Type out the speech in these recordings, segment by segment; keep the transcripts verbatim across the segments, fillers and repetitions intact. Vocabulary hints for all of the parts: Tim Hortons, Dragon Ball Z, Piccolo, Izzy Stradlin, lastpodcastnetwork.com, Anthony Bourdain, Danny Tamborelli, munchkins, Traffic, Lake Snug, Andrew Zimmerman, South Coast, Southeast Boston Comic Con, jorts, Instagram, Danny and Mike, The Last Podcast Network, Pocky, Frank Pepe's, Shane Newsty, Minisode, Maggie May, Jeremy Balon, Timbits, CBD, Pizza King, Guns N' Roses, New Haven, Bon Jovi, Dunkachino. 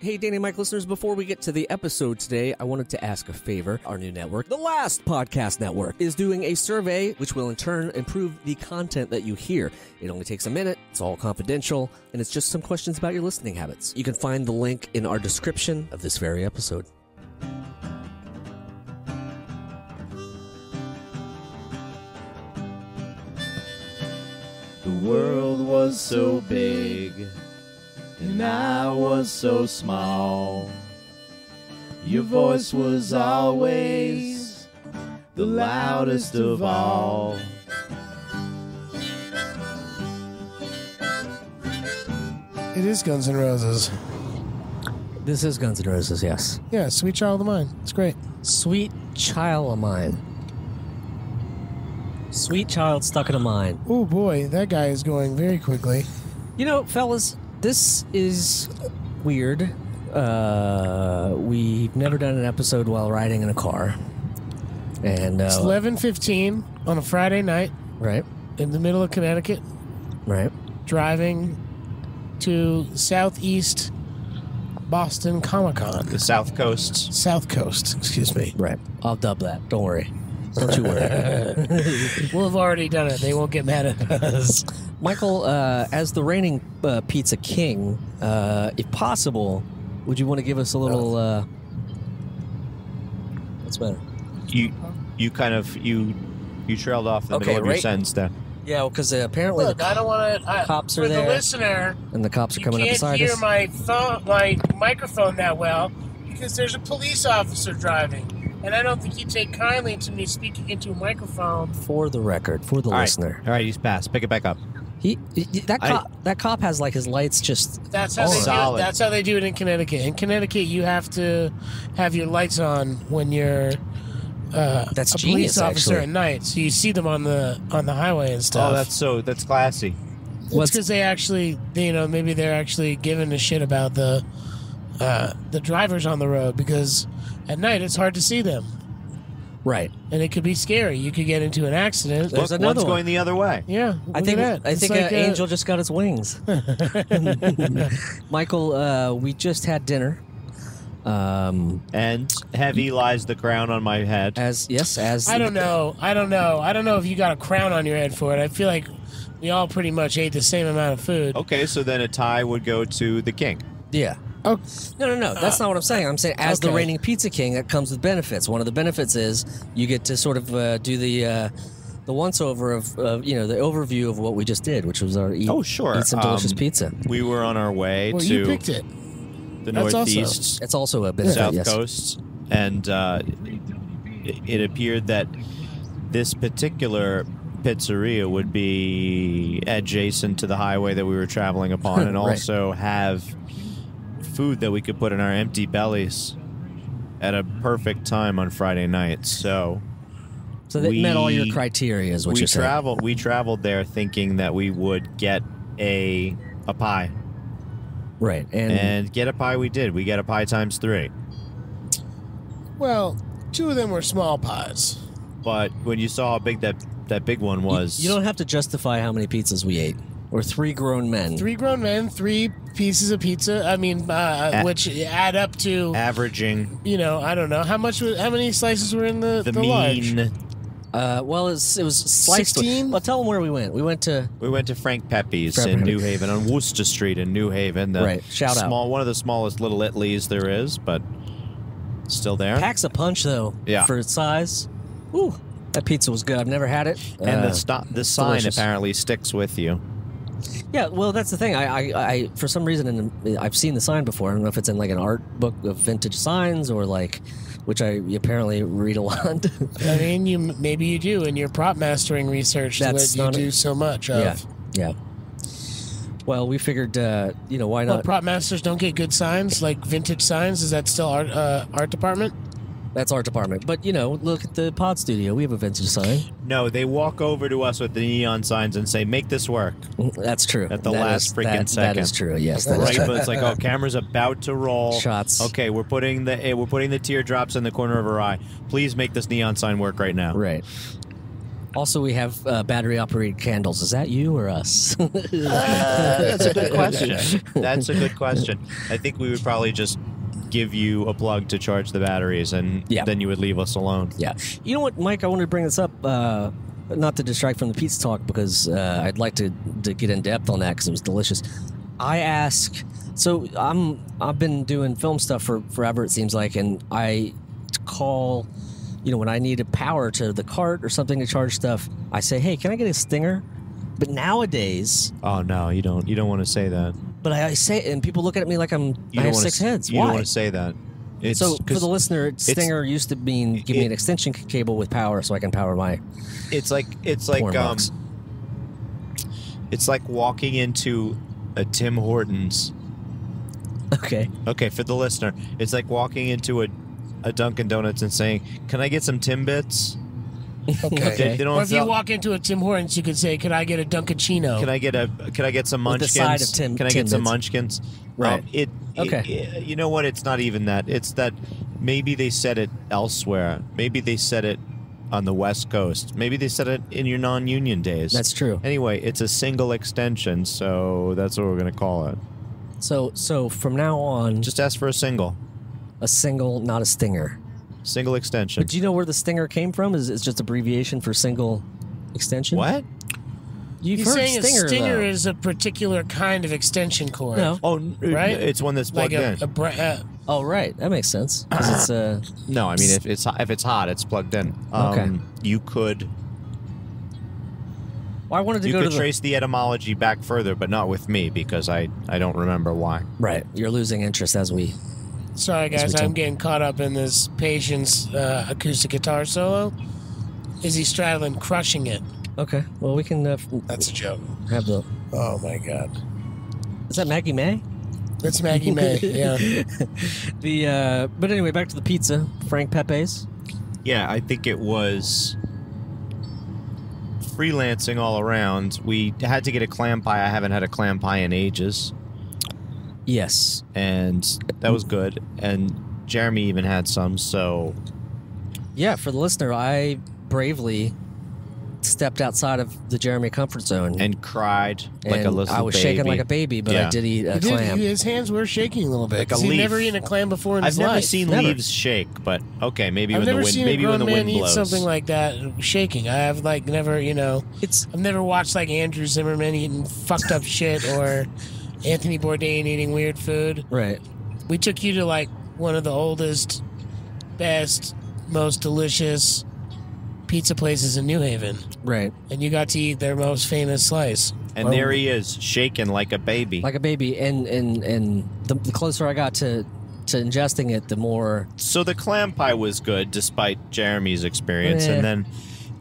Hey, Danny and Mike listeners, before we get to the episode today, I wanted to ask a favor. Our new network, The Last Podcast Network, is doing a survey, which will in turn improve the content that you hear. It only takes a minute, it's all confidential, and it's just some questions about your listening habits. You can find the link in our description of this very episode. The world was so big, and I was so small. Your voice was always the loudest of all. It is Guns N' Roses. This is Guns N' Roses, yes. Yeah, Sweet Child of Mine. It's great. Sweet Child of Mine. Sweet Child stuck in a mine. Oh boy, that guy is going very quickly. You know, fellas, this is weird. Uh, we've never done an episode while riding in a car. And uh, it's eleven fifteen on a Friday night. Right. In the middle of Connecticut. Right. Driving to Southeast Boston Comic Con. The South Coast. South Coast, excuse me. Right. I'll dub that. Don't worry. Don't you worry. We'll have already done it. They won't get mad at us. Michael, uh, as the reigning uh, pizza king, uh, if possible, would you want to give us a little? Uh, what's the matter? You, you kind of you, you trailed off the okay, middle of right? your sentence there. Yeah, because well, uh, apparently look, the, I don't want to. Cops are there. For the listener, and the cops are coming up beside us. You can't hear my my microphone that well because there's a police officer driving. And I don't think you take kindly to me speaking into a microphone. For the record, for the all listener. Right. All right, he's passed. Pick it back up. He, he that cop, I, that cop has like his lights just. That's how they do it. That's how they do it in Connecticut. In Connecticut, you have to have your lights on when you're uh, that's a genius, police officer actually. At night, so you see them on the on the highway and stuff. Oh, that's so that's classy. It's because they actually, they, you know, maybe they're actually giving a shit about the uh, the drivers on the road because. At night, it's hard to see them. Right. And it could be scary. You could get into an accident. There's Look, another one's one. Going the other way. Yeah. I think I it's think like an a... angel just got its wings. Michael, uh, we just had dinner. Um, and heavy lies the crown on my head. As Yes, as... I don't know. I don't know. I don't know if you got a crown on your head for it. I feel like we all pretty much ate the same amount of food. Okay, so then a tie would go to the king. Yeah. Oh. No, no, no. That's uh, not what I'm saying. I'm saying as okay. the reigning pizza king, that comes with benefits. One of the benefits is you get to sort of uh, do the uh, the once over of uh, you know the overview of what we just did, which was our eat, oh, sure. eat some delicious um, pizza. We were on our way well, to you picked it. the That's Northeast. Also, that's also a benefit. South yes. Coast, and uh, it appeared that this particular pizzeria would be adjacent to the highway that we were traveling upon, and right. also have. Food that we could put in our empty bellies at a perfect time on Friday night. So, so that we, met all your criteria, is what you said. Traveled, we traveled there thinking that we would get a a pie, right? And, and get a pie. We did. We got a pie times three. Well, two of them were small pies, but when you saw how big that that big one was, you, you don't have to justify how many pizzas we ate. Or three grown men. Three grown men, three pieces of pizza. I mean, uh, which add up to averaging. You know, I don't know how much. How many slices were in the the, the mean? Large? Uh, well, it was, it was sliced. sixteen? Well, tell them where we went. We went to we went to Frank Pepe's Frank in Pepe's. New Haven on Wooster Street in New Haven. The right, shout small, out. One of the smallest Little Italies there is, but still there. Packs a punch though. Yeah. For its size. Ooh, that pizza was good. I've never had it. And uh, the the sign delicious. Apparently sticks with you. Yeah, well, that's the thing. I, I, I for some reason, in, I've seen the sign before. I don't know if it's in like an art book of vintage signs or like, which I apparently read a lot. I mean, you maybe you do in your prop mastering research. That's what you do so much of. Yeah, yeah. Well, we figured, uh, you know, why not? Well, prop masters don't get good signs like vintage signs. Is that still art uh, art department? That's our department. But, you know, look at the pod studio. We have a vintage sign. No, they walk over to us with the neon signs and say, make this work. That's true. At the that last is, freaking that, second. That is true, yes. That right, is true. But it's like, oh, camera's about to roll. Shots. Okay, we're putting the we're putting the teardrops in the corner of her eye. Please make this neon sign work right now. Right. Also, we have uh, battery-operated candles. Is that you or us? uh, that's a good question. That's a good question. I think we would probably just give you a plug to charge the batteries, and yeah. then you would leave us alone. Yeah. You know what, Mike? I wanted to bring this up, uh, not to distract from the pizza talk, because uh, I'd like to, to get in depth on that because it was delicious. I ask, so I'm I've been doing film stuff for forever, it seems like, and I call, you know, when I need a power to the cart or something to charge stuff, I say, hey, can I get a stinger? But nowadays, oh no, you don't you don't want to say that. But I, I say it, and people look at me like I'm I have six heads. You Why? Don't want to say that. It's, so for the listener, stinger used to mean give it, me an extension cable with power so I can power my. It's like it's like um, it's like walking into a Tim Hortons. Okay. Okay, for the listener, it's like walking into a, a Dunkin' Donuts and saying, "Can I get some Timbits?" Okay. okay. They, they or if sell. You walk into a Tim Hortons, you could say, "Can I get a Dunkachino? Can I get a Can I get some munchkins? With the side of Tim, can I get some munchkins?" Right. Um, it. Okay. It, it, you know what? It's not even that. It's that maybe they said it elsewhere. Maybe they said it on the West Coast. Maybe they said it in your non-union days. That's true. Anyway, it's a single extension, so that's what we're gonna call it. So, so from now on, just ask for a single. A single, not a stinger. Single extension. But do you know where the stinger came from? Is it's just abbreviation for single extension? What? You've He's heard saying stinger, a stinger though. Is a particular kind of extension cord. No. Oh, right. It's one that's plugged like a, in. A bra uh, oh, right. That makes sense. It's uh, no, I mean if it's if it's hot, it's plugged in. Um, okay. You could. Well, I wanted to you go could to trace the... the etymology back further, but not with me because I I don't remember why. Right. You're losing interest as we. Sorry, guys, I'm getting caught up in this patient's uh, acoustic guitar solo. Izzy Stradlin crushing it. Okay, well, we can... Uh, That's a joke. Have the... Oh, my God. Is that Maggie May? That's Maggie May, yeah. the, uh, but anyway, back to the pizza. Frank Pepe's. Yeah, I think it was freelancing all around. We had to get a clam pie. I haven't had a clam pie in ages. Yes. And that was good. And Jeremy even had some, so... Yeah, for the listener, I bravely stepped outside of the Jeremy comfort zone. And cried like and a little baby. I was baby. Shaking like a baby, but yeah. I did eat a did, clam. His hands were shaking a little bit. Like a leaf. He'd never eaten a clam before in I've his life. I've never seen never. leaves shake, but okay, maybe I've when the wind blows. I've never seen maybe a grown when the man eat something like that shaking. I have, like, never, you know... It's, I've never watched, like, Andrew Zimmerman eating fucked up shit or... Anthony Bourdain eating weird food. Right. We took you to, like, one of the oldest, best, most delicious pizza places in New Haven. Right. And you got to eat their most famous slice. And well, there he is, shaking like a baby. Like a baby. And and, and the, the closer I got to, to ingesting it, the more... So the clam pie was good, despite Jeremy's experience. Eh. And then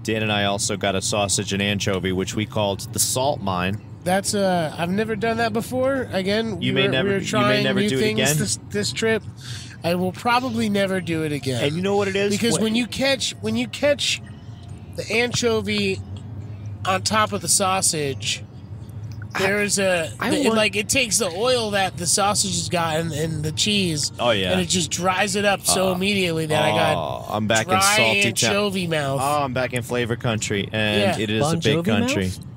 Dan and I also got a sausage and anchovy, which we called the salt mine. That's uh, I've never done that before. Again, you we may were, never, we were trying you may never new do things it again. This, this trip. I will probably never do it again. And you know what it is? Because when, when you catch when you catch the anchovy on top of the sausage, there I, is a I the, want, it, like it takes the oil that the sausage has got and, and the cheese. Oh yeah, and it just dries it up uh, so immediately that uh, I got I'm back dry in salty anchovy mouth. Oh, I'm back in flavor country, and yeah. it is bon a big Jovi country. Mouth?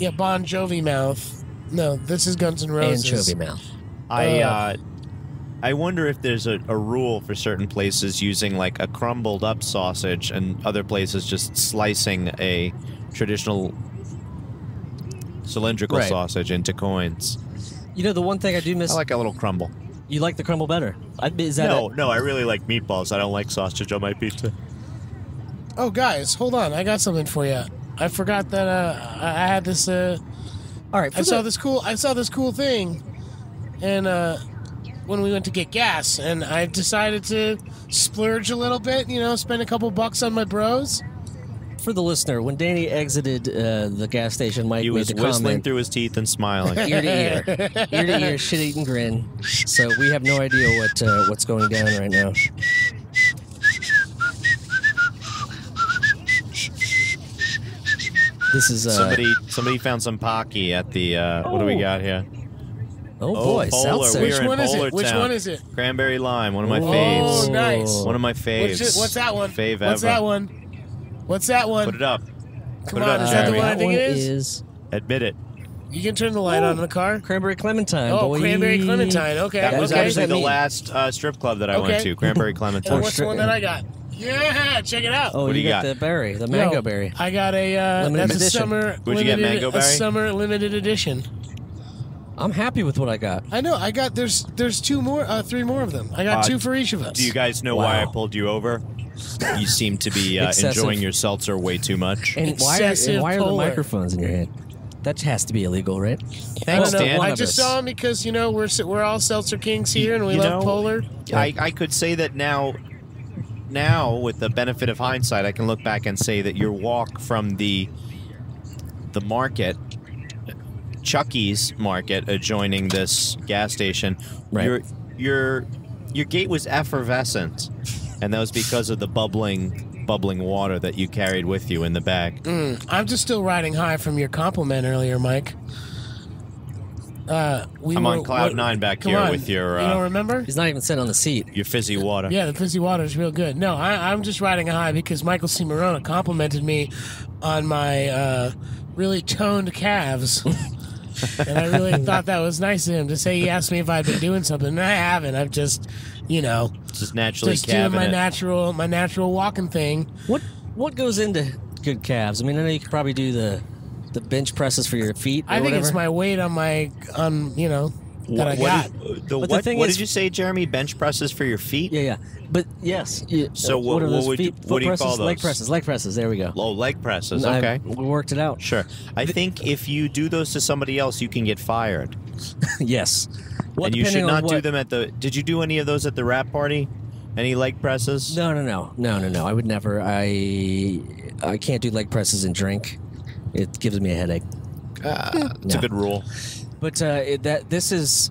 Yeah, Bon Jovi mouth. No, this is Guns N' Roses. Anchovy mouth. I, uh, I wonder if there's a, a rule for certain places using, like, a crumbled up sausage and other places just slicing a traditional cylindrical right. sausage into coins. You know, the one thing I do miss... I like a little crumble. You like the crumble better? Is that no, it? no, I really like meatballs. I don't like sausage on my pizza. Oh, guys, hold on. I got something for you. I forgot that uh, I had this. Uh, All right, I saw this cool. I saw this cool thing, and uh, when we went to get gas, and I decided to splurge a little bit. You know, spend a couple bucks on my bros. For the listener, when Danny exited uh, the gas station, Mike he was made the whistling comment, through his teeth and smiling, ear to ear, ear to ear, shit-eating grin. So we have no idea what uh, what's going down right now. This is uh, somebody. Somebody found some Pocky at the. Uh, oh. What do we got here? Oh, oh boy, seltzer. Which one is it? Which one is it? Cranberry lime. One of my Whoa. faves. Oh, nice. One of my faves. What's, it? What's that one? Fave What's ever. that one? What's that one? Put it up. Come on, is that the one I think it is? Admit it. You can turn the light oh. on in the car. Cranberry Clementine. Oh, boy. Cranberry Clementine. Okay. That was okay. actually the last uh, strip club that I okay. went to. Cranberry Clementine. And what's the one that I got? Yeah, check it out. Oh, what do you, you got? The berry, the mango Yo, berry. I got a uh, that's a summer. Would you get mango berry? A summer limited edition. I'm happy with what I got. I know. I got there's there's two more, uh, three more of them. I got uh, two for each of us. Do you guys know wow. why I pulled you over? You seem to be uh, enjoying your seltzer way too much. And Excessive why are, and why are the microphones in your head? That has to be illegal, right? Thanks, well, no, Dan. I just saw him because, you know, we're we're all seltzer kings here, and we you love know, Polar. I, I could say that now, now, with the benefit of hindsight, I can look back and say that your walk from the the market, Chucky's market, adjoining this gas station, right. your, your, your gait was effervescent, and that was because of the bubbling... bubbling water that you carried with you in the bag. Mm, I'm just still riding high from your compliment earlier, Mike. Uh, we I'm were, on cloud what, nine back here on, with your... Uh, you don't remember? He's not even sitting on the seat. Your fizzy water. Yeah, the fizzy water is real good. No, I, I'm just riding high because Michael C. Marona complimented me on my uh, really toned calves. And I really thought that was nice of him to say. He asked me if I'd been doing something, and I haven't. I've just, you know, just naturally just doing my it. natural, my natural walking thing. What what goes into good calves? I mean, I know you could probably do the the bench presses for your feet. Or I think whatever. It's my weight on my on you know that what, I got. What you, the, what, the thing what is, did you say, Jeremy? Bench presses for your feet? Yeah, yeah. But yes. You, so what, what, are those what would feet, you, what do you presses? call those? Leg presses. Leg presses. There we go. Low leg presses. Okay, we worked it out. Sure. I the, think if you do those to somebody else, you can get fired. Yes. Well, and you should not what, do them at the. Did you do any of those at the rap party? Any leg presses? No, no, no, no, no, no. I would never. I I can't do leg presses and drink. It gives me a headache. Uh, it's no. a good rule. But uh, it, that this is,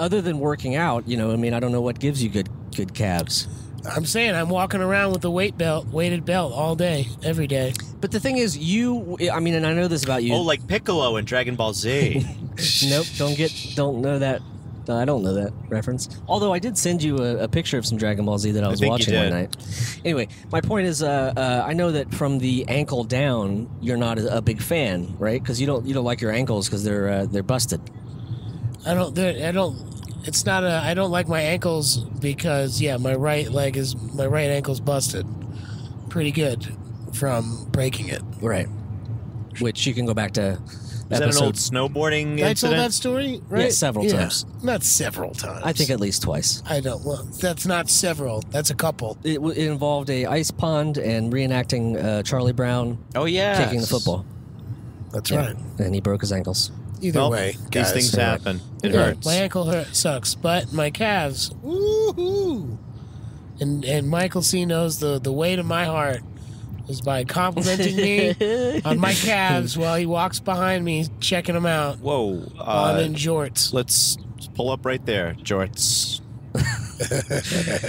other than working out, you know, I mean, I don't know what gives you good good calves. I'm saying I'm walking around with a weight belt, weighted belt all day, every day. But the thing is, you, I mean, and I know this about you. Oh, like Piccolo in Dragon Ball Z. Nope, don't get, don't know that. No, I don't know that reference. Although I did send you a, a picture of some Dragon Ball Z that I was I watching one night. Anyway, my point is, uh, uh, I know that from the ankle down, you're not a, a big fan, right? Because you don't you don't like your ankles because they're uh, they're busted. I don't. I don't. It's not a. I don't like my ankles because yeah, my right leg is my right ankle's busted, pretty good from breaking it. Right. Which you can go back to. Is that an old snowboarding incident? I told that story, right? Yeah, several yeah. times. Not several times. I think at least twice. I don't. Well, that's not several. That's a couple. It, it involved a ice pond and reenacting uh, Charlie Brown. Oh yeah, kicking the football. That's yeah. right. And he broke his ankles. Either well, way, guys, these things happen. It yeah, hurts. My ankle hurt sucks, but my calves. Woohoo! And and Michael C knows the the weight of my heart. Is by complimenting me on my calves while he walks behind me, checking them out. Whoa. Uh, while I'm in jorts. Let's pull up right there, jorts.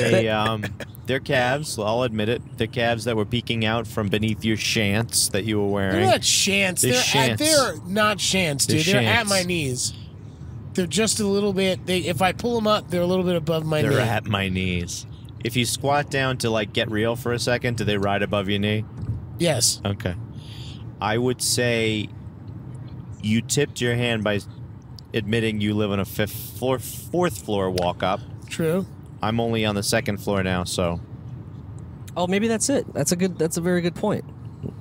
they, um, their calves, I'll admit it, their calves that were peeking out from beneath your shants that you were wearing. They're not shants. They're, they're, shants. At, they're not shants, dude. They're, they're shants. At my knees. They're just a little bit, they, if I pull them up, they're a little bit above my knees. They're knee. at my knees. If you squat down to, like, get real for a second, do they ride above your knee? Yes. Okay. I would say you tipped your hand by admitting you live on a fifth floor, fourth floor walk-up. True. I'm only on the second floor now, so. Oh, maybe that's it. That's a good. That's a very good point.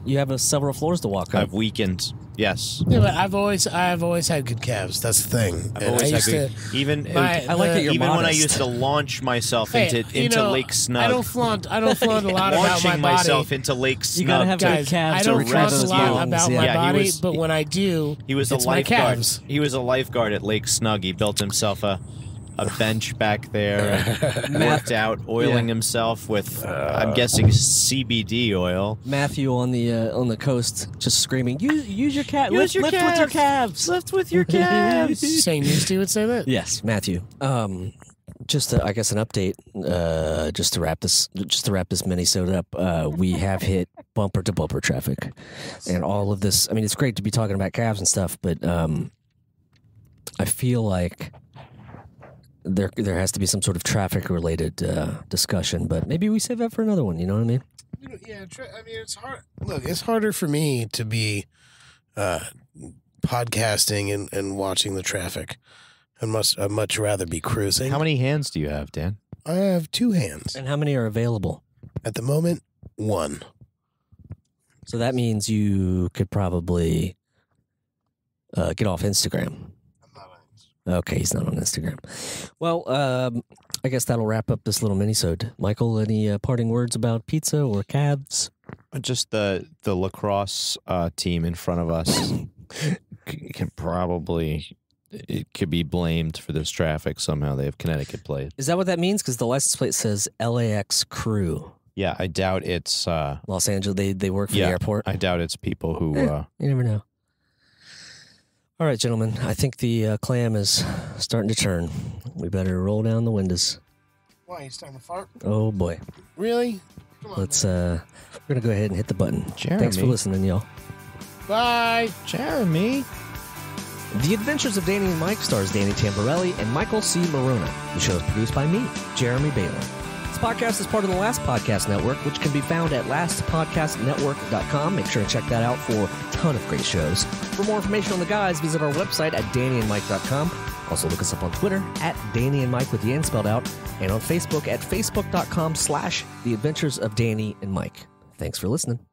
You have a, several floors to walk up. I've weakened. Yes. Yeah, but I've always I've always had good calves. That's the thing. I've always I had good, to, even my, I like uh, that you're even modest. When I used to launch myself hey, into into know, Lake Snug. I don't flaunt I don't flaunt yeah. a lot Launching about my body. myself into Lake Snug. You gotta have guys, good calves. I don't flaunt a lot lungs. about yeah. my yeah, body, was, but when I do, he was it's a lifeguard. My calves. He was a lifeguard at Lake Snug. He built himself a a bench back there, and worked out, oiling yeah. himself with, uh, I'm guessing, C B D oil. Matthew on the uh, on the coast, just screaming, "Use, use your cat, lift, your lift calves. with your calves, lift with your calves." Shane Newsty would say that. Yes, Matthew. Um, just to, I guess an update. Uh, just to wrap this, just to wrap this mini-sode up. Uh, we have hit bumper to bumper traffic, and all of this. I mean, it's great to be talking about calves and stuff, but um, I feel like. There, there has to be some sort of traffic-related uh, discussion, but maybe we save that for another one. You know what I mean? Yeah, I mean, it's hard. Look, it's harder for me to be uh, podcasting and, and watching the traffic. I must, I'd much rather be cruising. How many hands do you have, Dan? I have two hands. And how many are available? At the moment, one. So that means you could probably uh, get off Instagram. I'm not on Instagram. Okay, he's not on Instagram. Well, um, I guess that'll wrap up this little mini-sode. Michael, any uh, parting words about pizza or Cavs? Just the, the lacrosse uh, team in front of us can probably... It could be blamed for this traffic somehow. They have Connecticut plate. Is that what that means? Because the license plate says L A X crew. Yeah, I doubt it's... Uh, Los Angeles, they, they work for yeah, the airport. I doubt it's people who... Eh, uh, you never know. All right, gentlemen. I think the uh, clam is starting to turn. We better roll down the windows. Why, it's time to fart? Oh, boy. Really? Come on, Let's, man. uh, we're going to go ahead and hit the button. Jeremy. Thanks for listening, y'all. Bye. Jeremy. The Adventures of Danny and Mike stars Danny Tamborelli and Michael C. Marona. The show is produced by me, Jeremy Balon. This podcast is part of the Last Podcast Network, which can be found at last podcast network dot com. Make sure to check that out for a ton of great shows. For more information on the guys, visit our website at danny and mike dot com. Also look us up on Twitter at Danny and Mike with the N spelled out, and on Facebook at facebook dot com slash The Adventures of Danny and Mike. Thanks for listening.